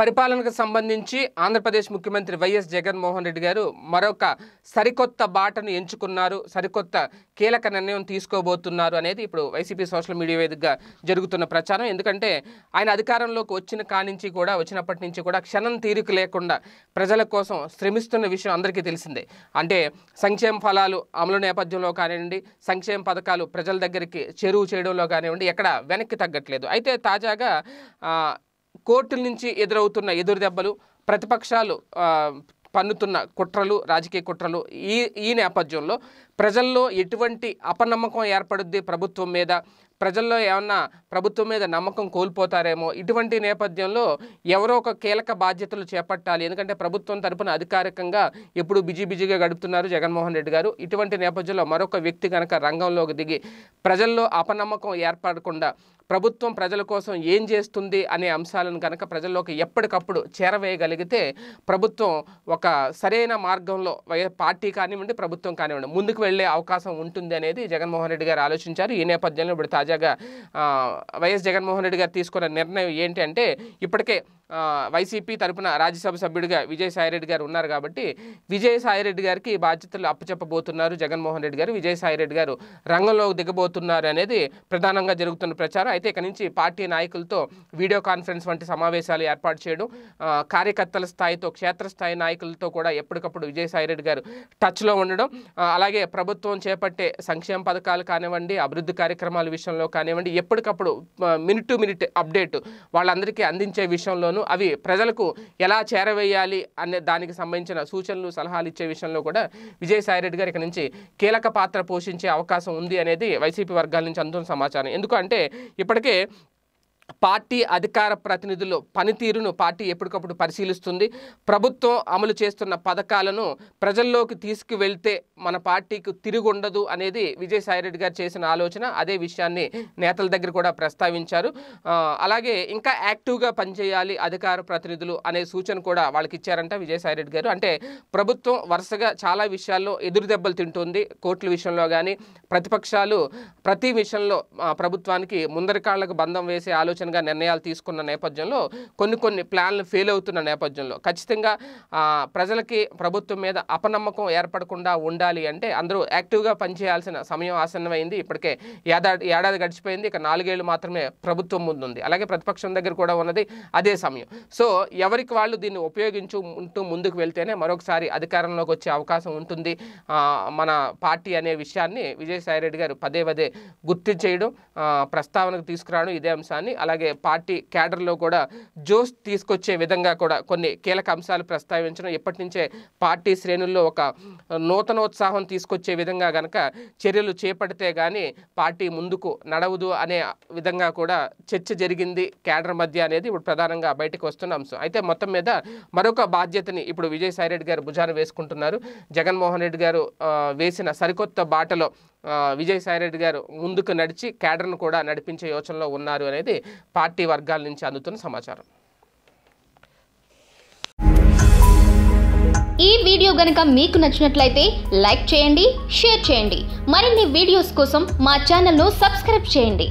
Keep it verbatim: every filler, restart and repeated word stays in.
పరిపాలనకు సంబంధించి ఆంధ్రప్రదేశ్ ముఖ్యమంత్రి వైఎస్ జగన్మోహన్ రెడ్డి గారు మరొక సరికొత్త బాటను ఎంచుకున్నారు, సరికొత్త కీలక నిర్ణయం తీసుకోబోతున్నారు అనేది ఇప్పుడు వైసీపీ సోషల్ మీడియా వేదికగా జరుగుతున్న ప్రచారం. ఎందుకంటే ఆయన అధికారంలోకి వచ్చిన కానించి కూడా వచ్చినప్పటి నుంచి కూడా క్షణం తీరిక లేకుండా ప్రజల కోసం శ్రమిస్తున్న విషయం అందరికీ తెలిసిందే. అంటే సంక్షేమ ఫలాలు అమలు నేపథ్యంలో కానివ్వండి, సంక్షేమ పథకాలు ప్రజల దగ్గరికి చేరువ చేయడంలో కానివ్వండి, ఎక్కడ వెనక్కి తగ్గట్లేదు. అయితే తాజాగా కోర్టుల నుంచి ఎదురవుతున్న ఎదురుదెబ్బలు, ప్రతిపక్షాలు పన్నుతున్న కుట్రలు, రాజకీయ కుట్రలు, ఈ ఈ నేపథ్యంలో ప్రజల్లో ఎటువంటి అపనమ్మకం ఏర్పడుద్ది ప్రభుత్వం మీద, ప్రజల్లో ఏమన్నా ప్రభుత్వం మీద నమ్మకం కోల్పోతారేమో, ఇటువంటి నేపథ్యంలో ఎవరో ఒక కీలక బాధ్యతలు చేపట్టాలి. ఎందుకంటే ప్రభుత్వం తరపున అధికారికంగా ఎప్పుడు బిజీ బిజీగా గడుపుతున్నారు జగన్మోహన్ రెడ్డి గారు. ఇటువంటి నేపథ్యంలో మరొక వ్యక్తి కనుక రంగంలోకి దిగి ప్రజల్లో అపనమ్మకం ఏర్పడకుండా ప్రభుత్వం ప్రజల కోసం ఏం చేస్తుంది అనే అంశాలను కనుక ప్రజల్లోకి ఎప్పటికప్పుడు చేరవేయగలిగితే ప్రభుత్వం ఒక సరైన మార్గంలో పార్టీ కానివ్వండి ప్రభుత్వం కానివ్వండి ముందుకు వెళ్లే అవకాశం ఉంటుంది అనేది జగన్మోహన్ రెడ్డి గారు ఆలోచించారు. ఈ నేపథ్యంలో ఇప్పుడు తాజాగా వైఎస్ జగన్మోహన్ రెడ్డి గారు తీసుకున్న నిర్ణయం ఏంటి అంటే, ఇప్పటికే వైసీపీ తరఫున రాజ్యసభ సభ్యుడిగా విజయసాయి రెడ్డి గారు ఉన్నారు కాబట్టి విజయసాయి రెడ్డి గారికి ఈ బాధ్యతలు అప్పచెప్పబోతున్నారు జగన్మోహన్ రెడ్డి గారు. విజయసాయి రెడ్డి గారు రంగంలోకి దిగబోతున్నారు అనేది ప్రధానంగా జరుగుతున్న ప్రచారం. అయితే ఇక నుంచి పార్టీ నాయకులతో వీడియో కాన్ఫరెన్స్ వంటి సమావేశాలు ఏర్పాటు చేయడం, కార్యకర్తల స్థాయితో క్షేత్రస్థాయి నాయకులతో కూడా ఎప్పటికప్పుడు విజయసాయి రెడ్డి గారు టచ్లో ఉండడం, అలాగే ప్రభుత్వం చేపట్టే సంక్షేమ పథకాలు కానివ్వండి, అభివృద్ధి కార్యక్రమాల విషయంలో కానివ్వండి ఎప్పటికప్పుడు మినిట్ టు మినిట్ అప్డేట్ వాళ్ళందరికీ అందించే విషయంలో, అవి ప్రజలకు ఎలా చేరవేయాలి అనే దానికి సంబంధించిన సూచనలు సలహాలు ఇచ్చే విషయంలో కూడా విజయసాయి రెడ్డి గారు ఇక నుంచి కీలక పాత్ర పోషించే అవకాశం ఉంది అనేది వైసీపీ వర్గాల నుంచి అందుతున్న సమాచారం. ఎందుకంటే ఇప్పటికే పార్టీ అధికార ప్రతినిధులు పనితీరును పార్టీ ఎప్పటికప్పుడు పరిశీలిస్తుంది. ప్రభుత్వం అమలు చేస్తున్న పథకాలను ప్రజల్లోకి తీసుకువెళ్తే మన పార్టీకి తిరిగి ఉండదు అనేది విజయసాయి రెడ్డి గారు చేసిన ఆలోచన. అదే విషయాన్ని నేతల దగ్గర కూడా ప్రస్తావించారు. అలాగే ఇంకా యాక్టివ్గా పనిచేయాలి అధికార ప్రతినిధులు అనే సూచన కూడా వాళ్ళకి ఇచ్చారంట విజయసాయి రెడ్డి గారు. అంటే ప్రభుత్వం వరుసగా చాలా విషయాల్లో ఎదురుదెబ్బలు తింటుంది, కోర్టుల విషయంలో కానీ ప్రతిపక్షాలు ప్రతి విషయంలో ప్రభుత్వానికి ముందరికాళ్లకు బంధం వేసే ఆలోచన నిర్ణయాలు తీసుకున్న నేపథ్యంలో కొన్ని కొన్ని ప్లాన్లు ఫెయిల్ అవుతున్న నేపథ్యంలో ఖచ్చితంగా ప్రజలకి ప్రభుత్వం మీద అపనమ్మకం ఏర్పడకుండా ఉండాలి అంటే అందరూ యాక్టివ్గా పనిచేయాల్సిన సమయం ఆసన్నమైంది. ఇప్పటికే ఏడాది ఏడాది గడిచిపోయింది, ఇక నాలుగేళ్లు మాత్రమే ప్రభుత్వం ముందుంది, అలాగే ప్రతిపక్షం దగ్గర కూడా ఉన్నది అదే సమయం. సో ఎవరికి వాళ్ళు దీన్ని ఉపయోగించుకుంటూ ముందుకు వెళ్తేనే మరొకసారి అధికారంలోకి వచ్చే అవకాశం ఉంటుంది మన పార్టీ అనే విషయాన్ని విజయసాయి రెడ్డి గారు పదే పదే గుర్తించేయడం, ప్రస్తావనకు తీసుకురావడం ఇదే అంశాన్ని, అలాగే పార్టీ క్యాడర్లో కూడా జోష్ తీసుకొచ్చే విధంగా కూడా కొన్ని కీలక అంశాలు ప్రస్తావించడం, ఎప్పటి నుంచే పార్టీ శ్రేణుల్లో ఒక నూతనోత్సాహం తీసుకొచ్చే విధంగా కనుక చర్యలు చేపడితే కానీ పార్టీ ముందుకు నడవదు అనే విధంగా కూడా చర్చ జరిగింది క్యాడర్ మధ్య అనేది ఇప్పుడు ప్రధానంగా బయటకు వస్తున్న అంశం. అయితే మొత్తం మీద మరొక బాధ్యతని ఇప్పుడు విజయసాయి రెడ్డి గారు భుజాన వేసుకుంటున్నారు. జగన్మోహన్ రెడ్డి గారు వేసిన సరికొత్త బాటలో విజయసాయి రెడ్డి గారు ముందుకు నడిచి క్యాడర్ను కూడా నడిపించే యోచనలో ఉన్నారు అనేది పార్టీ వర్గాల నుంచి అందుతున్న సమాచారం. ఈ వీడియో గనుక మీకు నచ్చినట్లయితే లైక్ చేయండి, షేర్ చేయండి. మరిన్ని వీడియోస్ కోసం మా ఛానల్ను సబ్స్క్రైబ్ చేయండి.